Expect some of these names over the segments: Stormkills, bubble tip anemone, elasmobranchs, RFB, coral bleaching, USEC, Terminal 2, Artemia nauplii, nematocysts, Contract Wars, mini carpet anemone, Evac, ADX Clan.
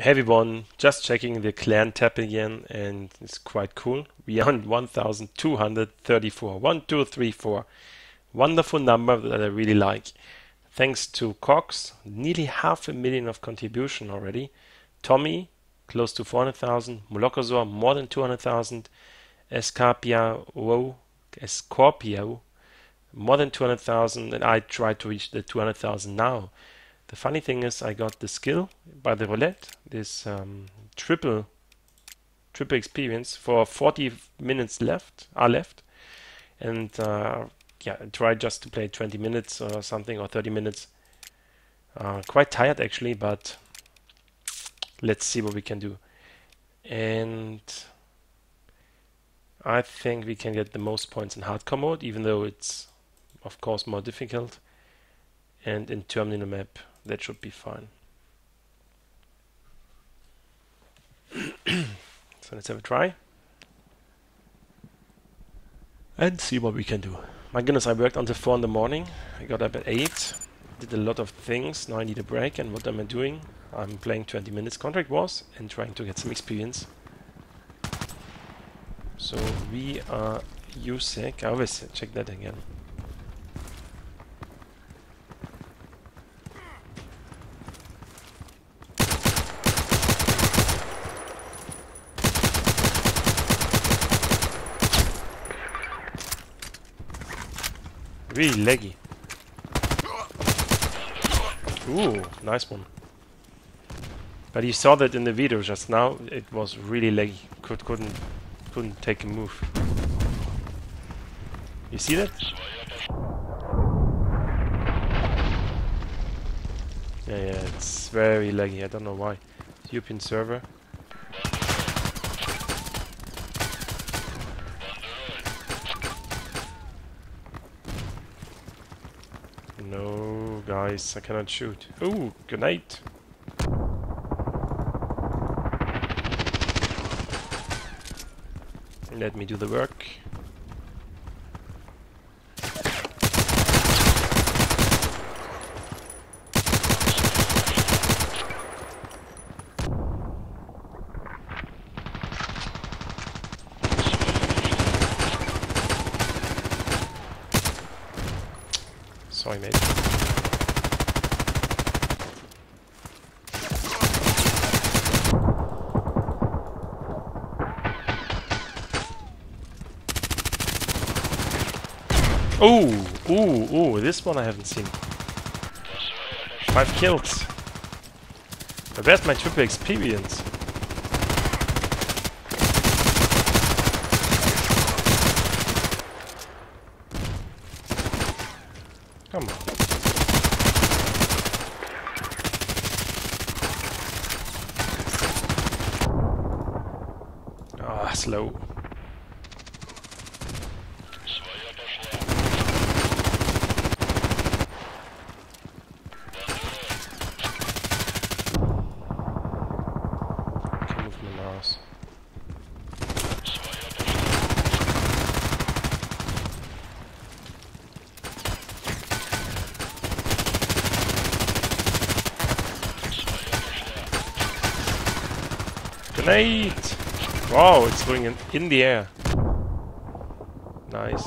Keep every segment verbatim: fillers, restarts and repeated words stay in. heavy one, just checking the clan tab again, and it's quite cool. We are on one thousand two hundred thirty-four. one, two, three, four. Wonderful number that I really like. Thanks to Cox, nearly half a million of contribution already. Tommy, close to four hundred thousand. Molokazor, more than two hundred thousand. Escarpio, Escorpio, more than two hundred thousand. And I try to reach the two hundred thousand now. The funny thing is, I got the skill by the roulette, this um, triple triple experience for forty minutes left are left, and uh, yeah, try just to play twenty minutes or something, or thirty minutes. Uh, quite tired actually, but let's see what we can do. And I think we can get the most points in hardcore mode, even though it's of course more difficult. And in terminal map, that should be fine. So let's have a try and see what we can do. My goodness, I worked until four in the morning. I got up at eight, did a lot of things. Now I need a break, and what am I doing? I'm playing twenty minutes Contract Wars and trying to get some experience. So we are U S E C. I always check that again. Really laggy. Ooh, nice one. But you saw that in the video just now. It was really laggy. Could, couldn't, couldn't take a move. You see that? Yeah, yeah, it's very laggy. I don't know why. European server. No, guys, I cannot shoot. Ooh, grenade! Let me do the work. Sorry, mate. Oh, oh, oh, this one I haven't seen. Five kills. Where's my triple experience? Come on. Ah, slow. Grenade! Wow, it's going in, in the air. Nice.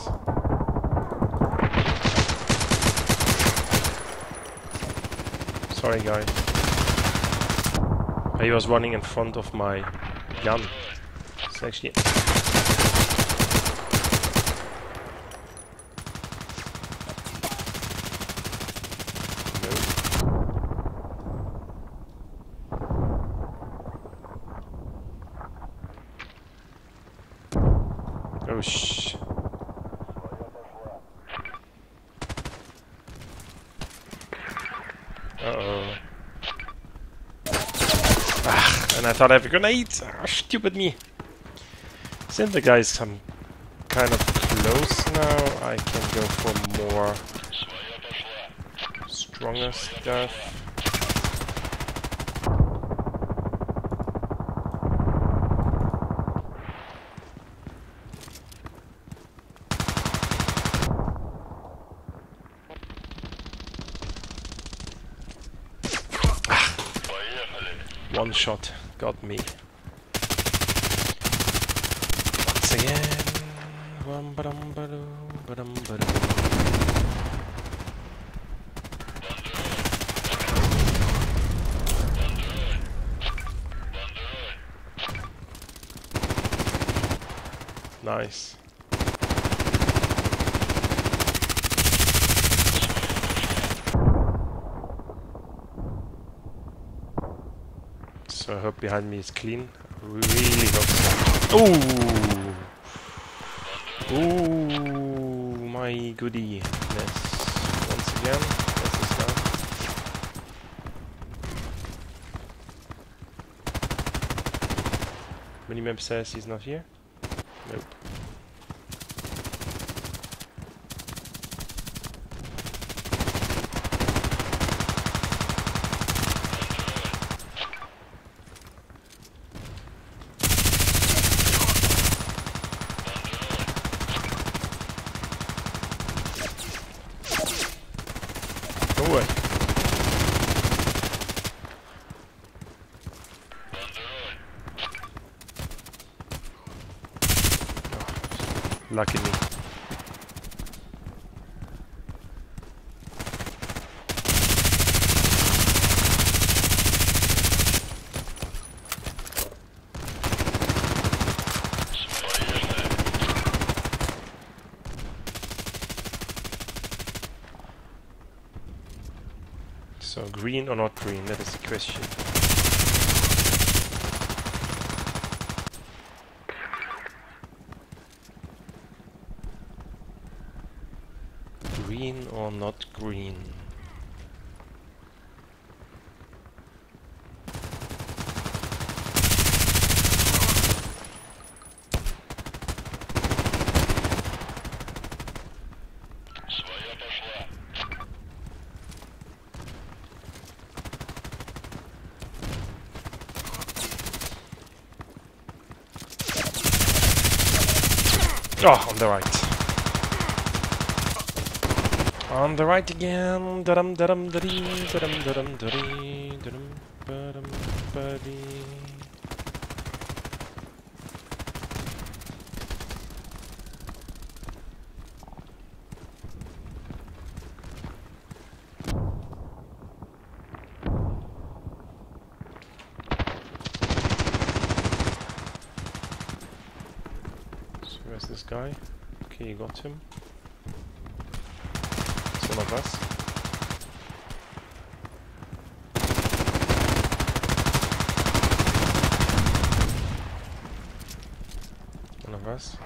Sorry, guy. He was running in front of my gun. It's actually... Oh shh. Uh-oh. Ah, and I thought I have a grenade. Ah, stupid me. Since the guy is um, kind of close now, I can go for more stronger stuff. One shot got me. Once again. Nice. So I hope behind me is clean. Really hope. Ooh! Ooh! My goodie. Yes. Once again. That's the stuff. Minimap says he's not here. Nope. Lucky me. So green or not green, that is the question. Green or not green? Oh, on the right. On the right again. Dum dum dum dum dum dum dum dum dum. So where's this guy? Okay, you got him. One of us. One of us.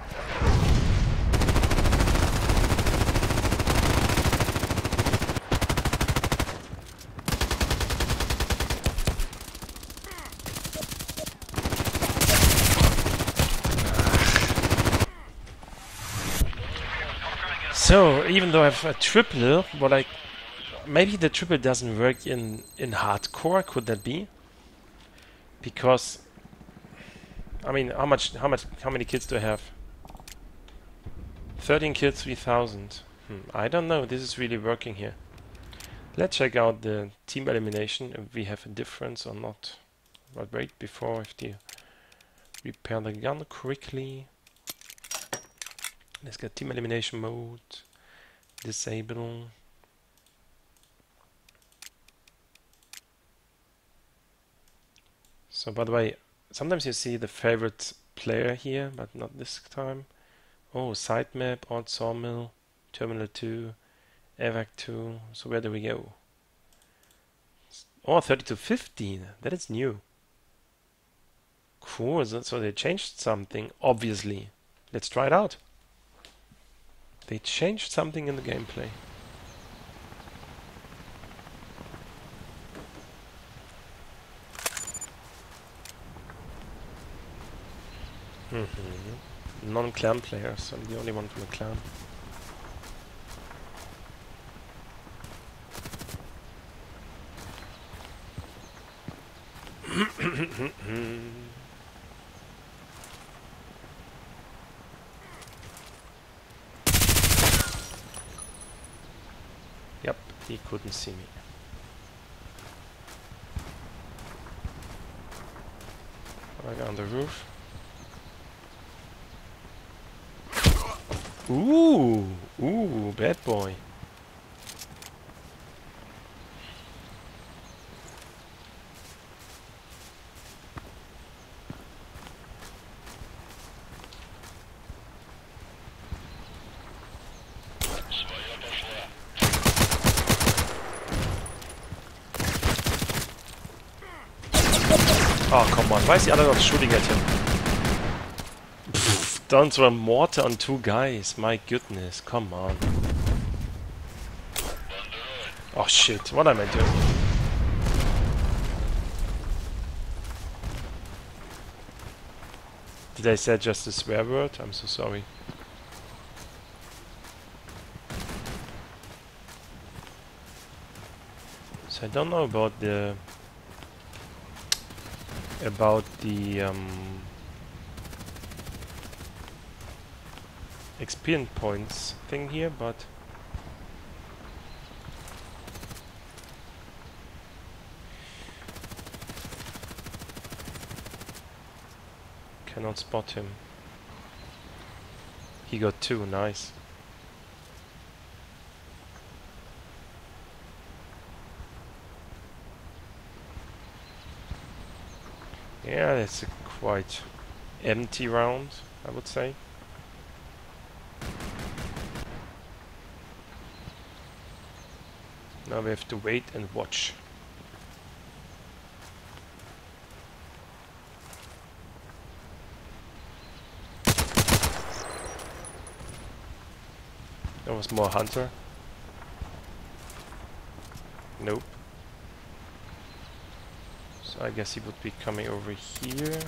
So, even though I have a triple, but I... Maybe the triple doesn't work in, in hardcore, could that be? Because... I mean, how much... How much? How many kills do I have? thirteen kills, three thousand. Hmm, I don't know, this is really working here. Let's check out the team elimination, if we have a difference or not. But wait, before I have to repair the gun quickly. Let's get team elimination mode, disable. So by the way, sometimes you see the favorite player here, but not this time. Oh, sitemap, odd sawmill, terminal two, evac two, so where do we go? Oh, thirty to fifteen, that is new. Cool, so they changed something, obviously. Let's try it out. They changed something in the gameplay. Mm-hmm. Non-clan players, I'm the only one from the clan. He couldn't see me. Right on the roof. Ooh, ooh, bad boy. Oh, come on, why is the other one shooting at him? Pfft, don't throw a mortar on two guys, my goodness, come on. Oh shit, what am I doing? Did I say just a swear word? I'm so sorry. So I don't know about the... about the um, experience points thing here, but cannot spot him. He got two, nice. Yeah, that's a quite empty round, I would say. Now we have to wait and watch. There was more hunter. Nope. I guess he would be coming over here,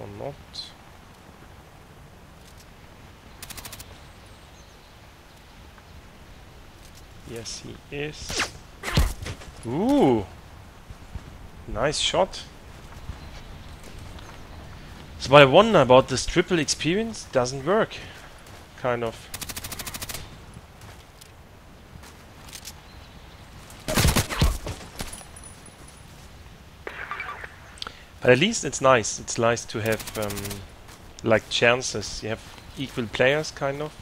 or not. Yes, he is. Ooh, nice shot. So what I wonder about this triple experience doesn't work, kind of. But at least it's nice. It's nice to have um, like chances. You have equal players, kind of.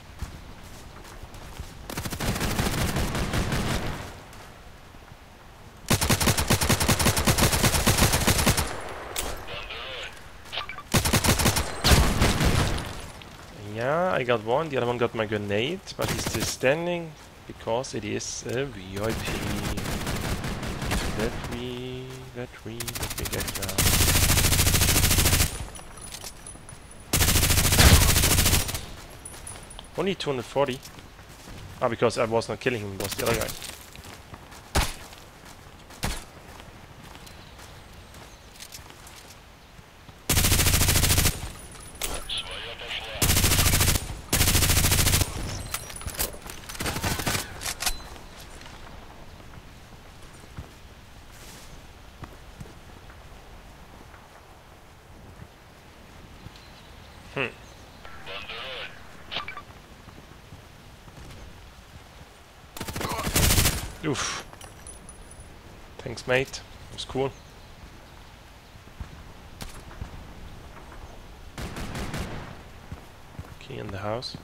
Yeah, I got one. The other one got my grenade, but he's still standing because it is a V I P. That we, that we, that we get down. Only two hundred forty. Ah, because I was not killing him, it was the other guy. Oof. Thanks, mate. That was cool. Key in the house.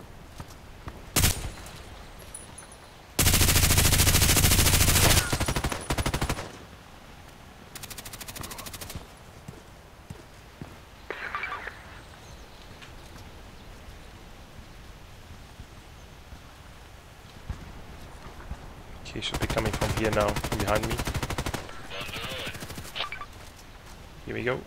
He should be coming from here now, from behind me. Here we go.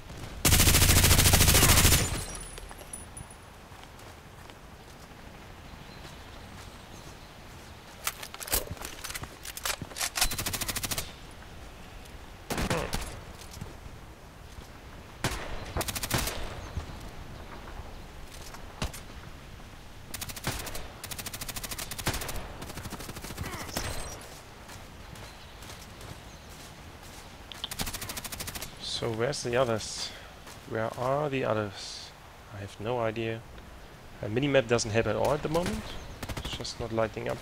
So where's the others? Where are the others? I have no idea. A minimap doesn't help at all at the moment. It's just not lighting up.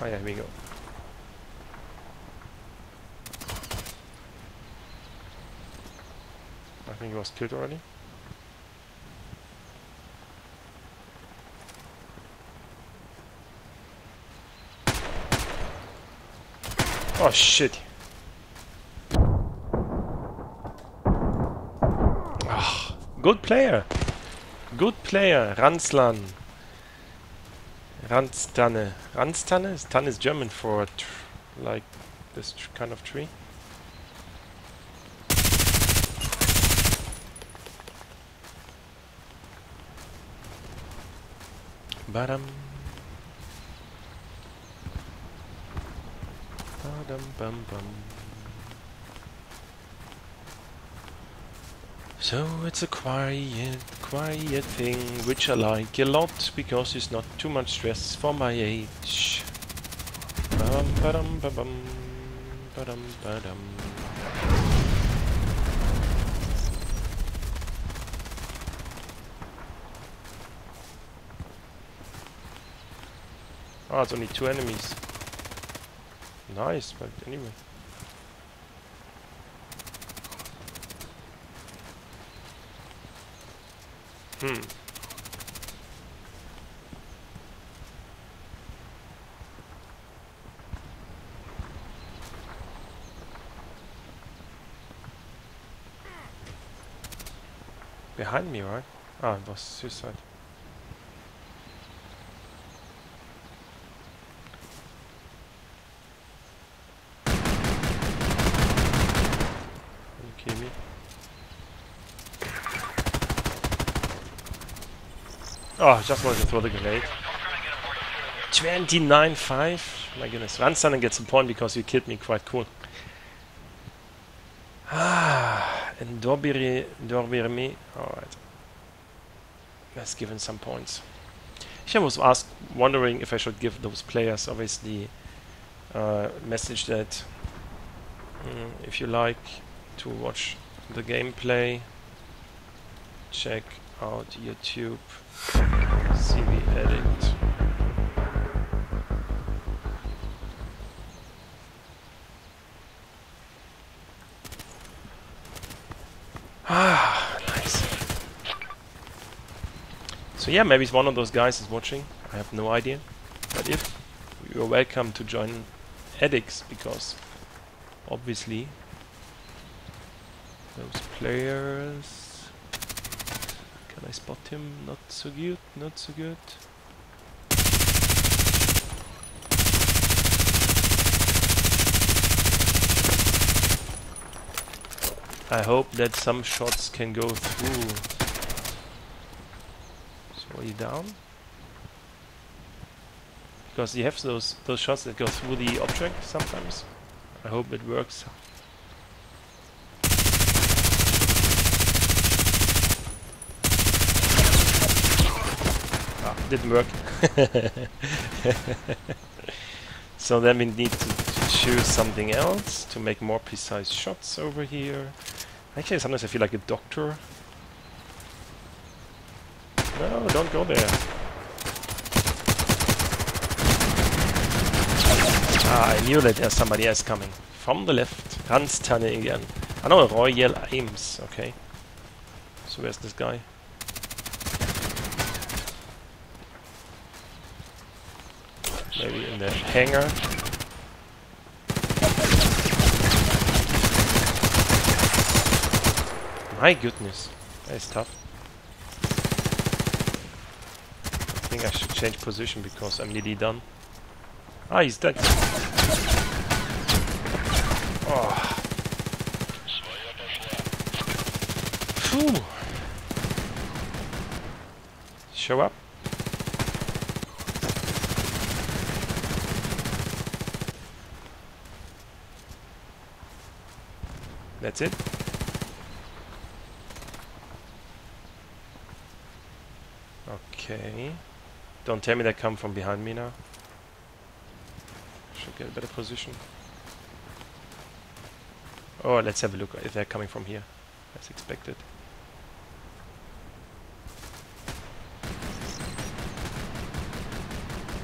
Oh yeah, here we go. think he was killed already. Oh shit. Oh, good player. Good player, Ranslan. Ranstanne. Ranstanne? Is Tanne is German for tr like this tr kind of tree. Badam. Badam bum bum. So it's a quiet, quiet thing, which I like a lot, because it's not too much stress for my age. Badum badum badum badum badum. Ah, it's only two enemies. Nice, but anyway. Hmm. Behind me, right? Ah, it was suicide. Oh, I just wanted to throw the grenade. twenty-nine five? My goodness. Ranstanen gets a point because you killed me. Quite cool. Ah, and Dorbire, Dorbirmi. Alright. Let's give him some points. I was asked, wondering if I should give those players, obviously, uh, message that um, if you like to watch the gameplay, check out YouTube. C V Edit. Ah, nice. So yeah, maybe it's one of those guys is watching. I have no idea. But if you're welcome to join A D X, because obviously those players. Can I spot him? Not so good, not so good. I hope that some shots can go through. So are you down? Because you have those those shots that go through the object sometimes. I hope it works. Didn't work. So then we need to, to choose something else to make more precise shots over here. Actually, sometimes I feel like a doctor. No, don't go there. Ah, I knew that there's somebody else coming. From the left. Ranstanne again. I know, Royal Ames. Okay. So where's this guy? Maybe in the hangar. My goodness, that is tough. I think I should change position because I'm nearly done. Ah, he's dead. Oh. Phew. Show up. That's it. Okay. Don't tell me they come from behind me now. Should get a better position. Oh, let's have a look if they're coming from here. As expected.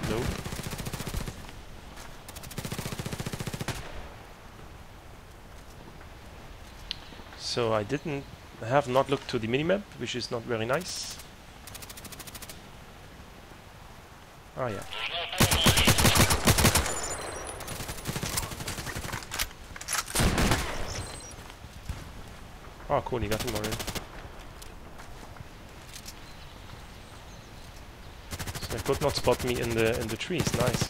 Nope. So I didn't I have not looked to the minimap, which is not very nice. Oh yeah. Oh cool, he got him already. So they could not spot me in the in the trees, nice.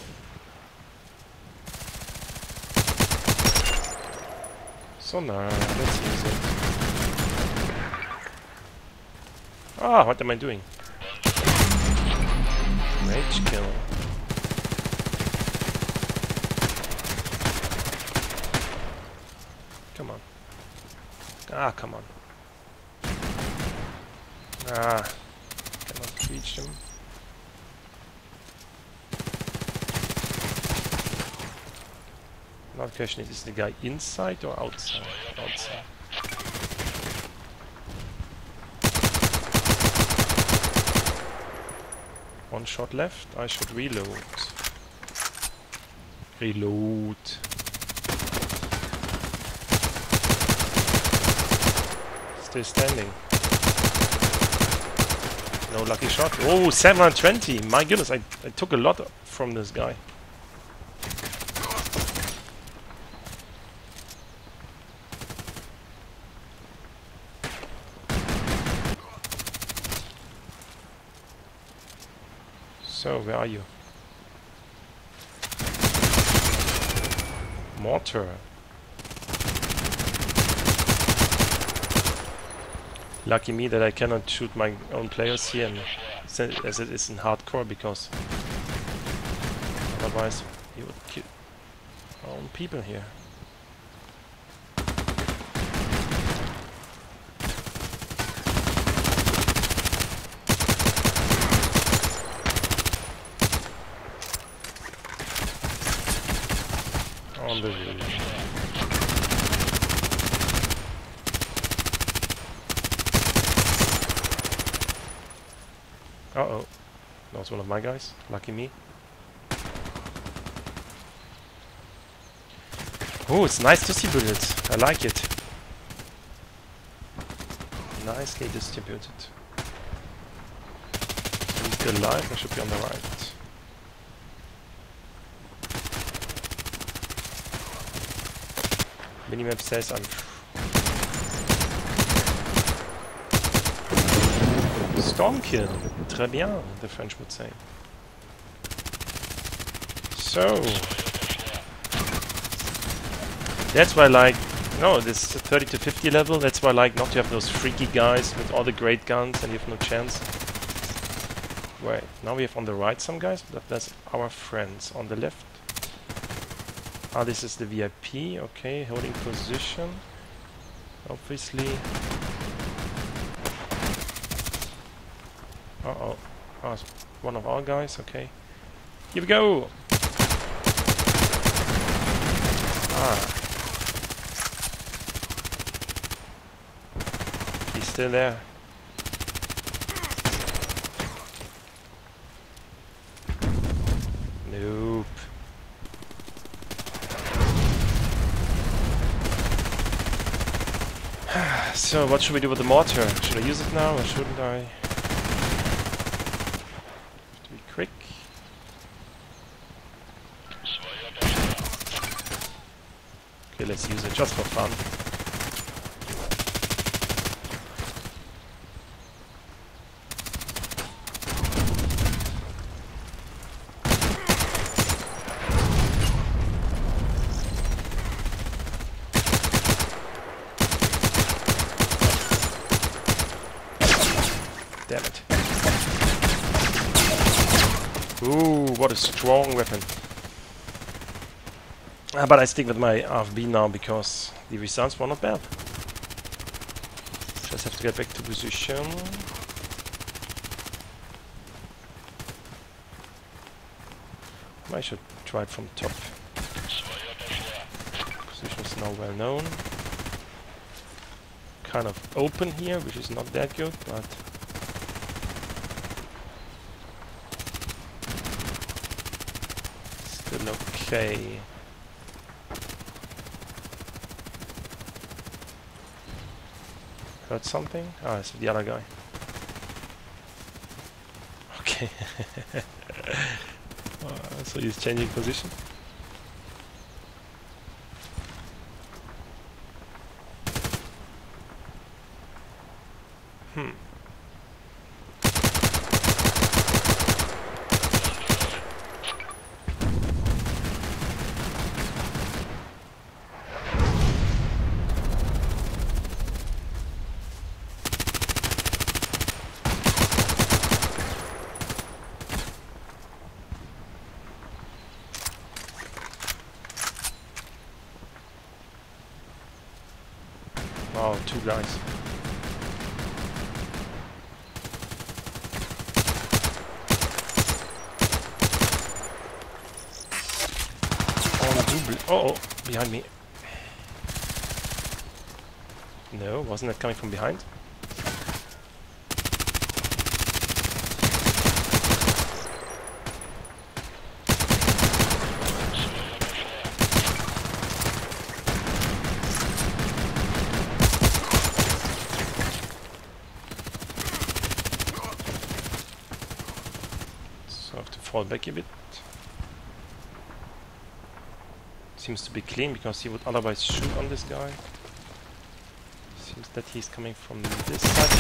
So now, let's use it. Ah, what am I doing? Rage kill. Come on. Ah, come on. Ah, cannot reach him. Now the question is, is the guy inside or outside? Outside. One shot left, I should reload. Reload. Still standing. No lucky shot. Oh, seven twenty! My goodness, I, I took a lot from this guy. So, where are you? Mortar. Lucky me that I cannot shoot my own players here, and, as it is in hardcore, because otherwise you would kill our own people here. On the roof. Uh oh. That was one of my guys. Lucky me. Oh, it's nice to see bullets. I like it. Nicely distributed. I'm still alive. I should be on the right. Minimap says I'm Stormkill. Très bien, the French would say. So that's why I like no this thirty to fifty level. That's why I like not to have those freaky guys with all the great guns and you have no chance. Wait, now we have on the right some guys, but that's our friends on the left. Ah, this is the V I P, okay, holding position, obviously. Uh-oh, oh, it's one of our guys, okay. Here we go! Ah. He's still there. Nope. So, what should we do with the mortar? Should I use it now or shouldn't I? Have to be quick. Okay, let's use it just for fun. Damn it. Ooh, what a strong weapon. Ah, but I stick with my R F B now because the results were not bad. Just have to get back to position. I should try it from top. Position is now well known. Kind of open here, which is not that good, but okay. Got something? Oh, it's the other guy. Okay. uh, so he's changing position. Hmm. Oh, two guys. Oh, oh, behind me. No, wasn't that coming from behind? So I have to fall back a bit. Seems to be clean because he would otherwise shoot on this guy. Seems that he's coming from this side.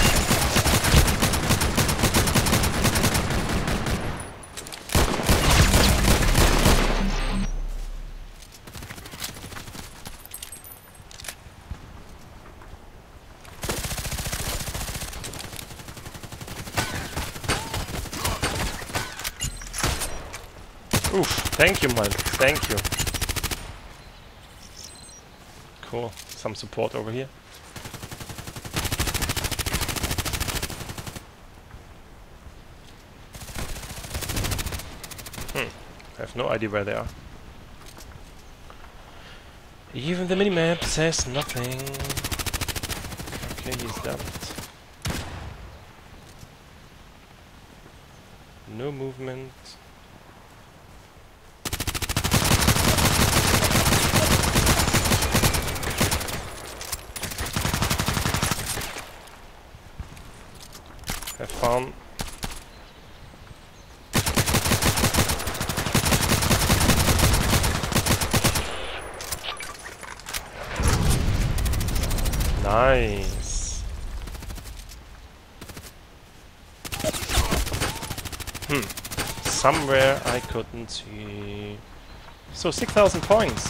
Oof, thank you, man. Thank you. Cool. Some support over here. Hmm. I have no idea where they are. Even the minimap says nothing. Okay, he's dumped. No movement. Have fun. Nice. Hmm. Somewhere I couldn't see. So six thousand points.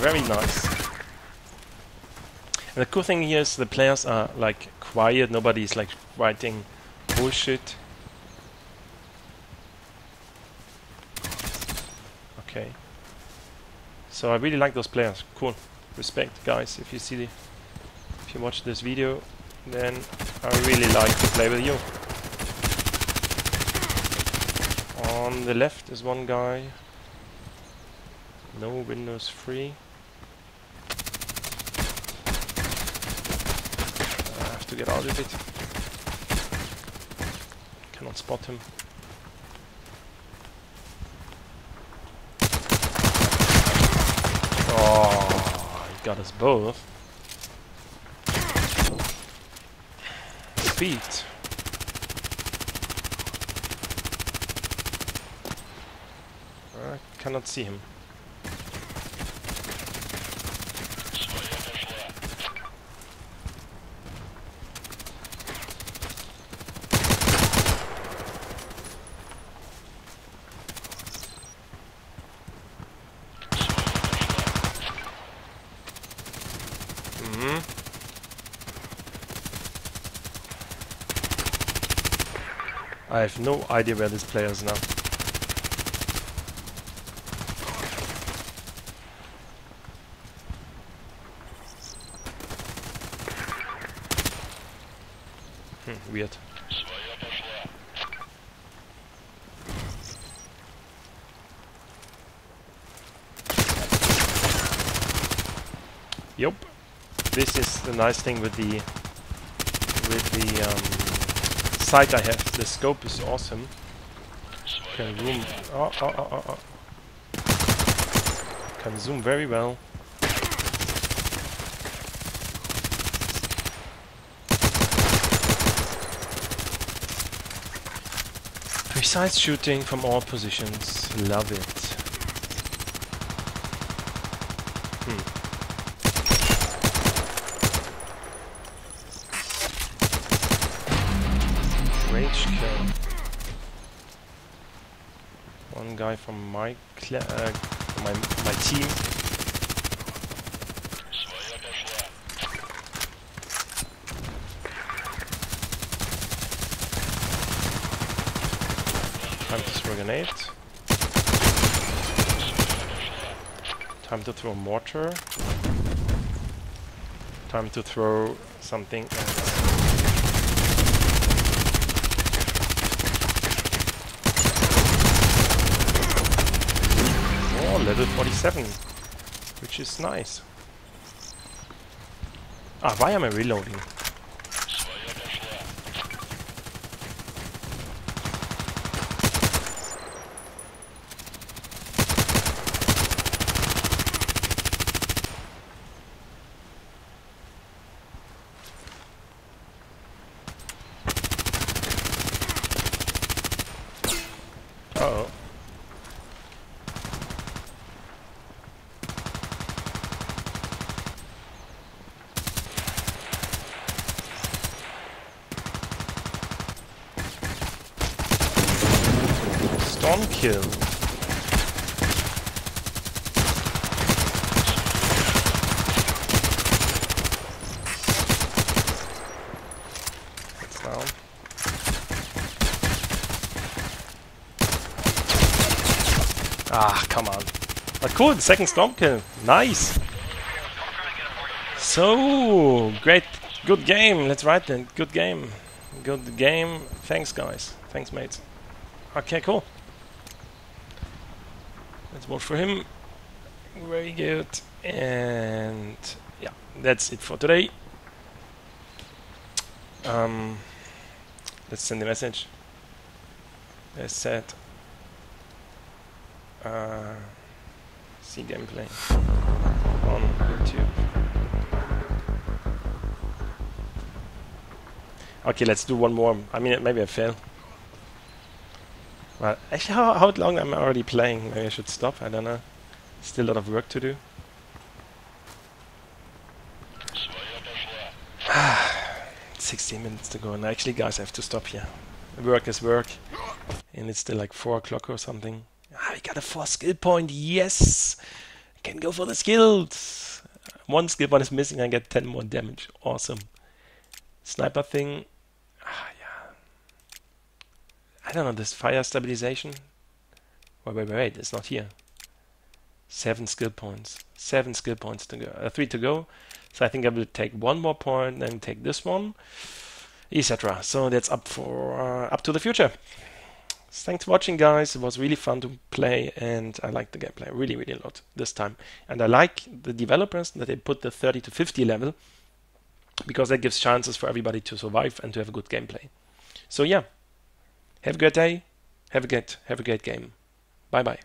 Very nice. And the cool thing here is the players are like quiet. Nobody is like writing bullshit. Okay. So I really like those players. Cool. Respect, guys. If you see the, if you watch this video, then I really like to play with you. On the left is one guy. No windows free. I have to get out of it. Cannot spot him. Oh, he got us both. Speed. I cannot see him. I have no idea where this player is now. Hmm, weird. Yup. This is the nice thing with the with the um, sight I have. The scope is awesome. Can zoom. Oh, oh, oh, oh, oh. Can zoom very well. Precise shooting from all positions. Love it. Hmm. Rage kill. One guy from my cla uh, from my my team. Time to throw a grenade. Time to throw a mortar. Time to throw something else. Oh, level forty-seven. Which is nice. Ah, why am I reloading? Uh-oh. Stormkill. That's down. Ah, come on. But cool, the second Stormkill. Nice. So, great. Good game. Let's write then. Good game. Good game. Thanks, guys. Thanks, mates. Okay, cool. Let's vote for him. Very good. And yeah, that's it for today. Um, let's send a message. As said. Uh, see gameplay on YouTube. Okay, let's do one more. I mean, maybe I fail. Well, actually, how, how long am I already playing? Maybe I should stop. I don't know. Still a lot of work to do. sixteen minutes to go. And actually, guys, I have to stop here. Work is work. And it's still like four o'clock or something. I got a four skill point, yes! I can go for the skills! One skill point is missing, I get ten more damage. Awesome. Sniper thing. Ah, yeah. I don't know, this fire stabilization. Wait, wait, wait, wait, it's not here. Seven skill points. Seven skill points to go. Uh, three to go. So I think I will take one more point, then take this one, et cetera. So that's up for uh, up to the future. Thanks for watching, guys. It was really fun to play, and I liked the gameplay really, really a lot this time. And I like the developers that they put the thirty to fifty level, because that gives chances for everybody to survive and to have a good gameplay. So yeah, have a great day, have a great, have a great game. Bye bye.